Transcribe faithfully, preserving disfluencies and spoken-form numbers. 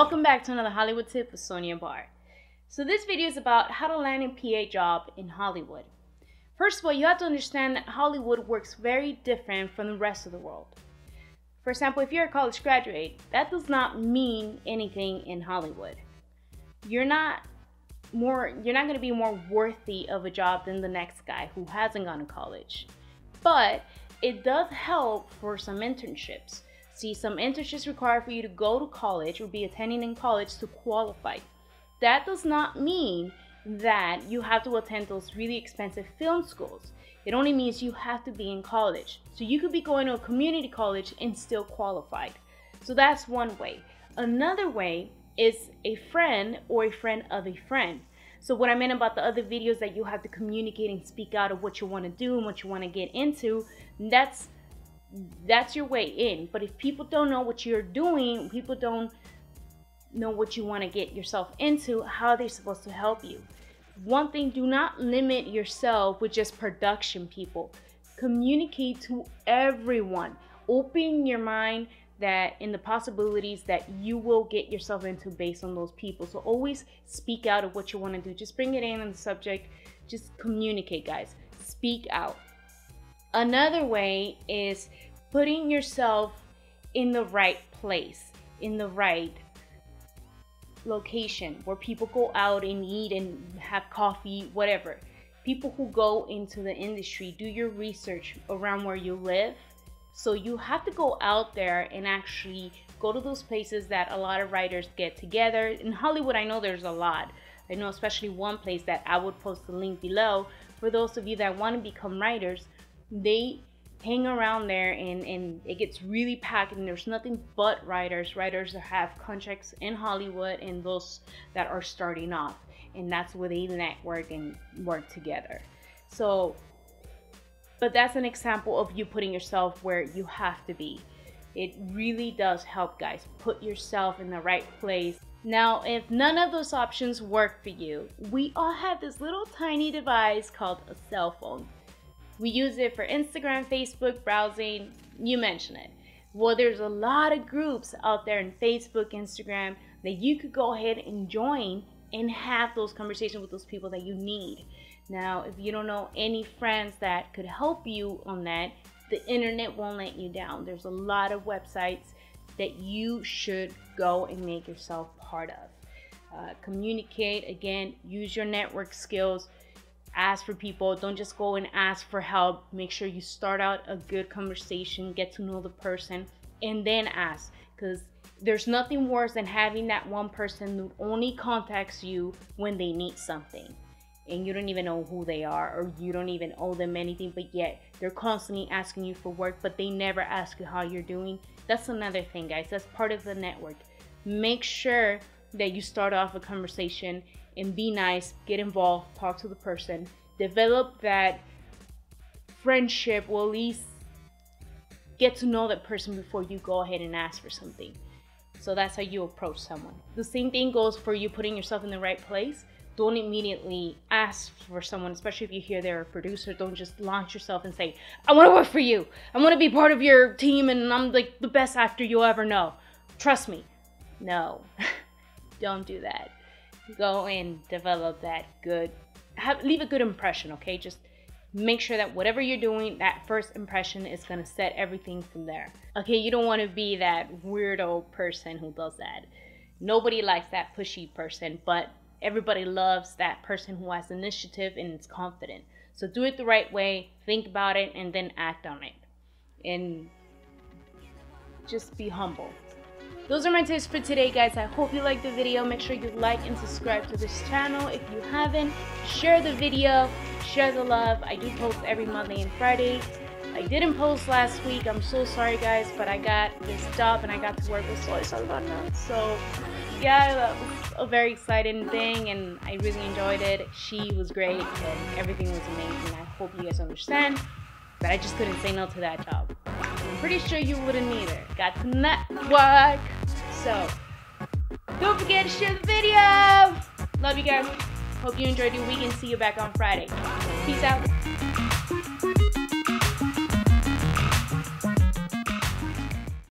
Welcome back to another Hollywood Tip with Sonia Barr. So this video is about how to land a P A job in Hollywood. First of all, you have to understand that Hollywood works very different from the rest of the world. For example, if you're a college graduate, that does not mean anything in Hollywood. You're not more you're not going to be more worthy of a job than the next guy who hasn't gone to college. But it does help for some internships. See, some internships require for you to go to college or be attending in college to qualify. That does not mean that you have to attend those really expensive film schools. It only means you have to be in college. So you could be going to a community college and still qualified. So that's one way. Another way is a friend or a friend of a friend. So what I meant about the other videos that you have to communicate and speak out of what you want to do and what you want to get into, that's that's your way in. But if people don't know what you're doing, people don't know what you want to get yourself into, how are they supposed to help you? One thing, do not limit yourself with just production people. Communicate to everyone. Open your mind that in the possibilities that you will get yourself into based on those people. So always speak out of what you want to do. Just bring it in on the subject. Just communicate, guys. Speak out. Another way is putting yourself in the right place, in the right location where people go out and eat and have coffee, whatever. People who go into the industry, do your research around where you live. So you have to go out there and actually go to those places that a lot of writers get together. In Hollywood, I know there's a lot. I know especially one place that I would post the link below for those of you that want to become writers. They hang around there and, and it gets really packed and there's nothing but writers. Writers that have contracts in Hollywood and those that are starting off. And that's where they network and work together. So, but that's an example of you putting yourself where you have to be. It really does help, guys. Put yourself in the right place. Now, if none of those options work for you, we all have this little tiny device called a cell phone. We use it for Instagram, Facebook, browsing, you mention it. Well, there's a lot of groups out there in Facebook, Instagram that you could go ahead and join and have those conversations with those people that you need. Now, if you don't know any friends that could help you on that, the internet won't let you down. There's a lot of websites that you should go and make yourself part of. Uh, communicate, again, use your network skills. Ask for people. Don't just go and ask for help. Make sure you start out a good conversation, get to know the person, and then ask, because there's nothing worse than having that one person who only contacts you when they need something and you don't even know who they are or you don't even owe them anything, but yet they're constantly asking you for work but they never ask you how you're doing. That's another thing, guys. That's part of the network. Make sure that you start off a conversation and be nice, get involved, talk to the person, develop that friendship, or at least get to know that person before you go ahead and ask for something. So that's how you approach someone. The same thing goes for you putting yourself in the right place. Don't immediately ask for someone, especially if you hear they're a producer. Don't just launch yourself and say, I want to work for you. I want to be part of your team and I'm like the best actor you'll ever know. Trust me. No, don't do that. Go and develop that good, have, leave a good impression, okay? Just make sure that whatever you're doing, that first impression is going to set everything from there. Okay, you don't want to be that weirdo person who does that. Nobody likes that pushy person, but everybody loves that person who has initiative and is confident. So do it the right way, think about it, and then act on it. And just be humble. Those are my tips for today, guys. I hope you liked the video. Make sure you like and subscribe to this channel if you haven't. Share the video, share the love. I do post every Monday and Friday. I didn't post last week. I'm so sorry, guys, but I got this job and I got to work with Zoe Saldana. So yeah, that was a very exciting thing and I really enjoyed it. She was great and everything was amazing. I hope you guys understand that I just couldn't say no to that job. I'm pretty sure you wouldn't either. Got to network. So, don't forget to share the video. Love you guys. Hope you enjoyed your week and see you back on Friday. Peace out.